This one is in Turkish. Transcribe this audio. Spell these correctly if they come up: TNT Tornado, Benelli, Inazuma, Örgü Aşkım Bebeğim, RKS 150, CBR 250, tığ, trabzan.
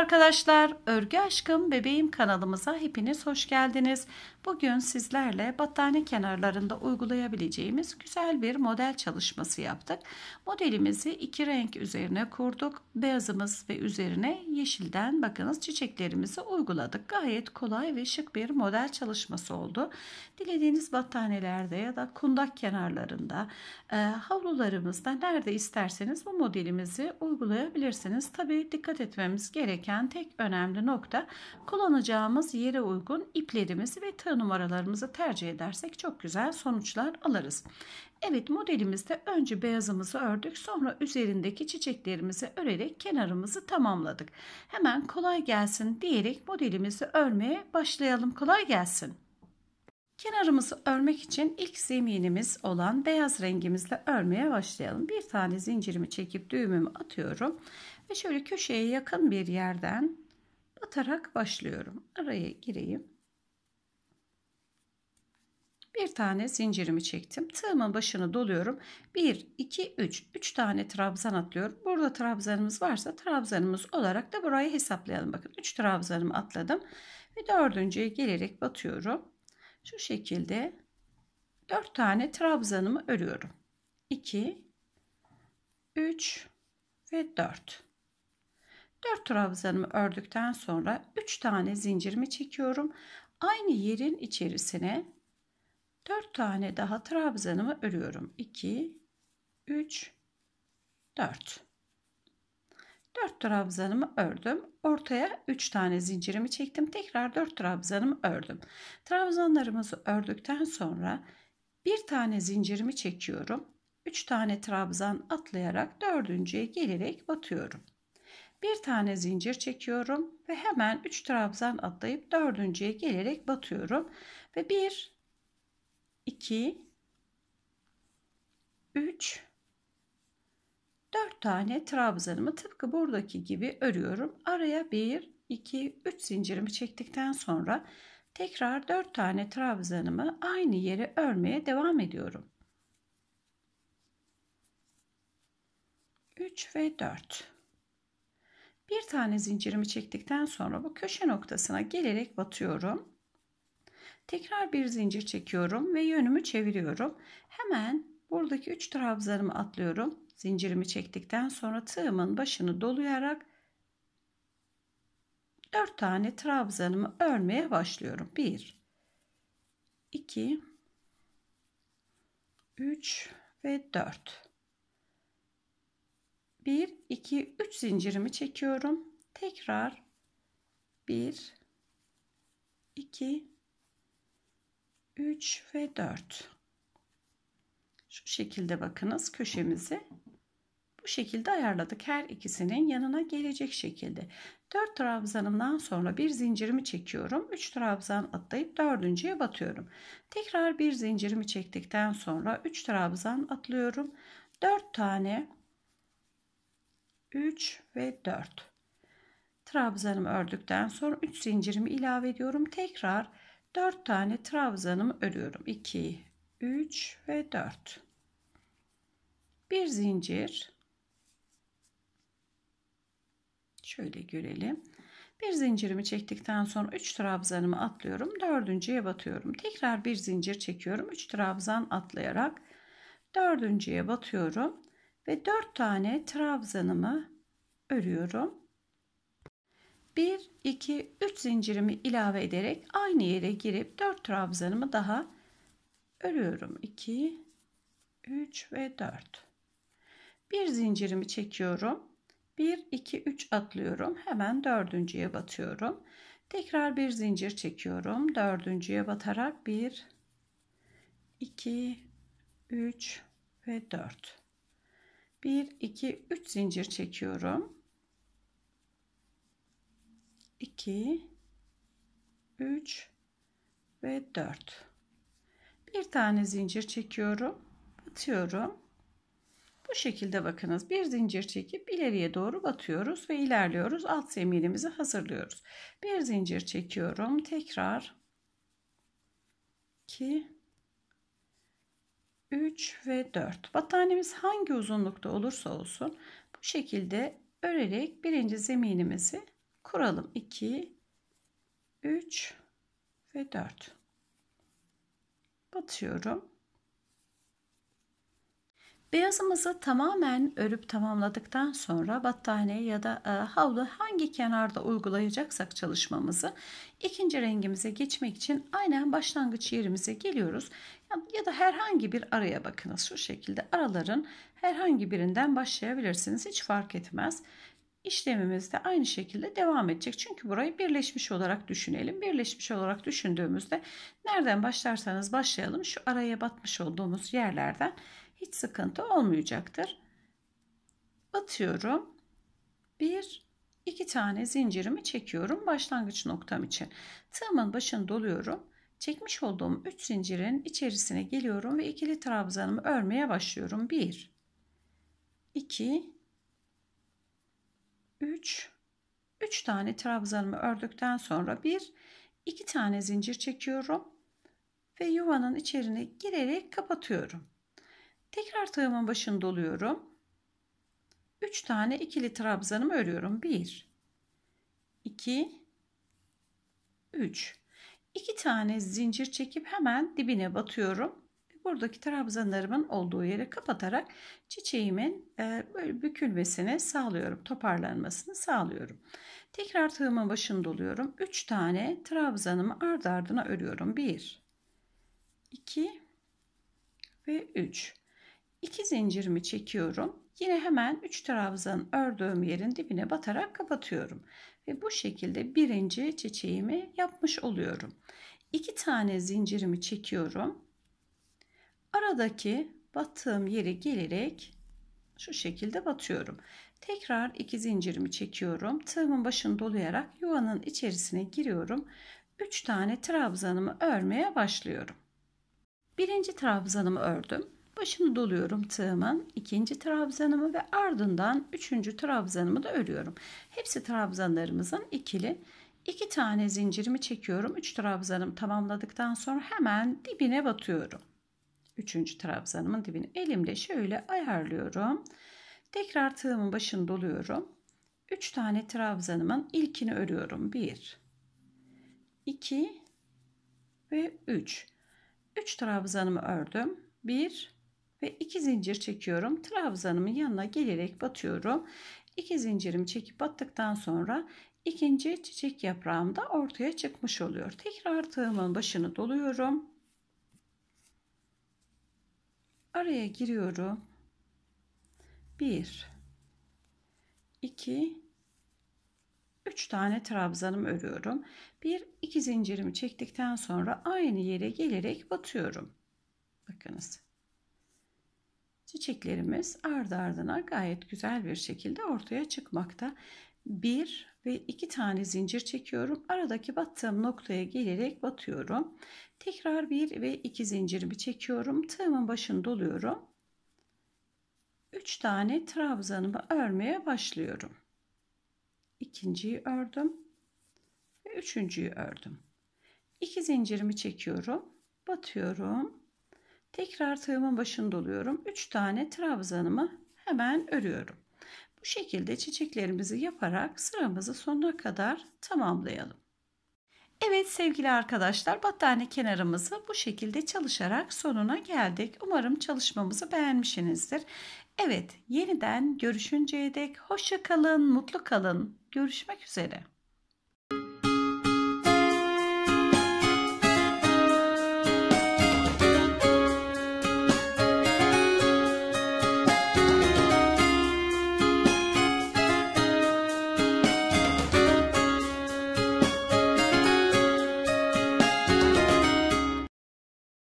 Arkadaşlar, Örgü Aşkım Bebeğim kanalımıza hepiniz hoş geldiniz. Bugün sizlerle battaniye kenarlarında uygulayabileceğimiz güzel bir model çalışması yaptık. Modelimizi iki renk üzerine kurduk. Beyazımız ve üzerine yeşilden bakınız çiçeklerimizi uyguladık. Gayet kolay ve şık bir model çalışması oldu. Dilediğiniz battaniyelerde ya da kundak kenarlarında, havlularımızda nerede isterseniz bu modelimizi uygulayabilirsiniz. Tabii dikkat etmemiz gereken tek önemli nokta, kullanacağımız yere uygun iplerimizi ve tığ numaralarımızı tercih edersek çok güzel sonuçlar alırız. Evet, modelimizde önce beyazımızı ördük, sonra üzerindeki çiçeklerimizi örerek kenarımızı tamamladık. Hemen kolay gelsin diyerek modelimizi örmeye başlayalım. Kolay gelsin. Kenarımızı örmek için ilk zeminimiz olan beyaz rengimizle örmeye başlayalım. Bir tane zincirimi çekip düğümümü atıyorum ve şöyle köşeye yakın bir yerden batarak başlıyorum. Araya gireyim. Bir tane zincirimi çektim. Tığımın başını doluyorum. 1, 2, 3. 3 tane trabzan atlıyorum. Burada trabzanımız varsa trabzanımız olarak da burayı hesaplayalım. Bakın 3 trabzanımı atladım. Ve dördüncüye gelerek batıyorum. Şu şekilde 4 tane trabzanımı örüyorum. 2, 3 ve 4. 4 trabzanımı ördükten sonra 3 tane zincirimi çekiyorum. Aynı yerin içerisine 4 tane daha trabzanımı örüyorum. 2, 3, 4. 4 trabzanımı ördüm. Ortaya 3 tane zincirimi çektim. Tekrar 4 trabzanımı ördüm. Trabzanlarımızı ördükten sonra bir tane zincirimi çekiyorum. 3 tane trabzan atlayarak dördüncüye gelerek batıyorum. Bir tane zincir çekiyorum ve hemen 3 trabzan atlayıp dördüncüye gelerek batıyorum. Ve 1, 2, 3, 4 tane trabzanımı tıpkı buradaki gibi örüyorum. Araya 1, 2, 3 zincirimi çektikten sonra tekrar 4 tane trabzanımı aynı yere örmeye devam ediyorum. 3 ve 4. Bir tane zincirimi çektikten sonra bu köşe noktasına gelerek batıyorum. Tekrar bir zincir çekiyorum ve yönümü çeviriyorum. Hemen buradaki 3 trabzanımı atlıyorum. Zincirimi çektikten sonra tığımın başını dolayarak 4 tane trabzanımı örmeye başlıyorum. 1, 2, 3 ve 4. 1, 2, 3 zincirimi çekiyorum. Tekrar 1, 2, 3 ve 4. Şu şekilde bakınız köşemizi bu şekilde ayarladık. Her ikisinin yanına gelecek şekilde. 4 trabzanımdan sonra bir zincirimi çekiyorum. 3 trabzan atlayıp dördüncüye batıyorum. Tekrar bir zincirimi çektikten sonra 3 trabzan atlıyorum. 4 tane 3 ve 4 trabzanımı ördükten sonra 3 zincirimi ilave ediyorum. Tekrar 4 tane trabzanımı örüyorum. 2, 3 ve 4. Bir zincir. Şöyle görelim. Bir zincirimi çektikten sonra 3 trabzanımı atlıyorum. Dördüncüye batıyorum. Tekrar bir zincir çekiyorum. 3 trabzan atlayarak dördüncüye batıyorum. Ve 4 tane trabzanımı örüyorum. 1, 2, 3 zincirimi ilave ederek aynı yere girip 4 trabzanımı daha örüyorum. 2, 3 ve 4. Bir zincirimi çekiyorum. 1, 2, 3 atlıyorum. Hemen dördüncüye batıyorum. Tekrar bir zincir çekiyorum. Dördüncüye batarak 1, 2, 3 ve 4. 1, 2, 3 zincir çekiyorum. 2, 3 ve 4. Bir tane zincir çekiyorum, batıyorum. Bu şekilde bakınız, bir zincir çekip ileriye doğru batıyoruz ve ilerliyoruz. Alt zeminimizi hazırlıyoruz. Bir zincir çekiyorum, tekrar 2, 3 ve 4. Battaniyemiz hangi uzunlukta olursa olsun bu şekilde örerek birinci zeminimizi kuralım. 2, 3 ve 4. Batıyorum. Beyazımızı tamamen örüp tamamladıktan sonra battaniye ya da havlu hangi kenarda uygulayacaksak çalışmamızı ikinci rengimize geçmek için aynen başlangıç yerimize geliyoruz. Ya da herhangi bir araya bakınız. Şu şekilde araların herhangi birinden başlayabilirsiniz. Hiç fark etmez. İşlemimiz de aynı şekilde devam edecek. Çünkü burayı birleşmiş olarak düşünelim. Birleşmiş olarak düşündüğümüzde nereden başlarsanız başlayalım. Şu araya batmış olduğumuz yerlerden hiç sıkıntı olmayacaktır. Batıyorum. 1-2 tane zincirimi çekiyorum başlangıç noktam için. Tığımın başını doluyorum. Çekmiş olduğum 3 zincirin içerisine geliyorum ve ikili trabzanımı örmeye başlıyorum. 1-2-3 3 tane trabzanımı ördükten sonra 1-2 tane zincir çekiyorum ve yuvanın içerine girerek kapatıyorum. Tekrar tığımın başını doluyorum. 3 tane ikili trabzanımı örüyorum. 1-2-3 2 tane zincir çekip hemen dibine batıyorum. Buradaki trabzanlarımın olduğu yere kapatarak çiçeğimin böyle bükülmesini sağlıyorum. Toparlanmasını sağlıyorum. Tekrar tığımın başını doluyorum. 3 tane trabzanımı ardı ardına örüyorum. 1-2 ve 3 2 zincirimi çekiyorum. Yine hemen 3 trabzan ördüğüm yerin dibine batarak kapatıyorum. Ve bu şekilde birinci çiçeğimi yapmış oluyorum. 2 tane zincirimi çekiyorum. Aradaki battığım yere gelerek şu şekilde batıyorum. Tekrar 2 zincirimi çekiyorum. Tığımın başını dolayarak yuvanın içerisine giriyorum. 3 tane trabzanımı örmeye başlıyorum. Birinci trabzanımı ördüm. Başını doluyorum tığımın, ikinci trabzanımı ve ardından üçüncü trabzanımı da örüyorum. Hepsi trabzanlarımızın ikili. 2 tane zincirimi çekiyorum. 3 trabzanımı tamamladıktan sonra hemen dibine batıyorum. Üçüncü trabzanımın dibini elimle şöyle ayarlıyorum. Tekrar tığımın başını doluyorum. 3 tane trabzanımın ilkini örüyorum. 1-2 ve 3 3 trabzanımı ördüm. 1 ve 2 zincir çekiyorum. Trabzanımın yanına gelerek batıyorum. 2 zincirimi çekip battıktan sonra ikinci çiçek yaprağım da ortaya çıkmış oluyor. Tekrar tığımın başını doluyorum. Araya giriyorum. 1-2-3 tane trabzanımı örüyorum. 1-2 zincirimi çektikten sonra aynı yere gelerek batıyorum. Bakınız. Çiçeklerimiz ardı ardına gayet güzel bir şekilde ortaya çıkmakta. 1 ve 2 tane zincir çekiyorum. Aradaki battığım noktaya gelerek batıyorum. Tekrar 1 ve 2 zincirimi çekiyorum. Tığımın başını doluyorum. 3 tane trabzanımı örmeye başlıyorum. İkinciyi ördüm ve üçüncüyü ördüm. 2 zincirimi çekiyorum. Batıyorum. Tekrar tığımın başını doluyorum. 3 tane trabzanımı hemen örüyorum. Bu şekilde çiçeklerimizi yaparak sıramızı sonuna kadar tamamlayalım. Evet sevgili arkadaşlar, battaniye kenarımızı bu şekilde çalışarak sonuna geldik. Umarım çalışmamızı beğenmişsinizdir. Evet, yeniden görüşünceye dek hoşça kalın, mutlu kalın. Görüşmek üzere.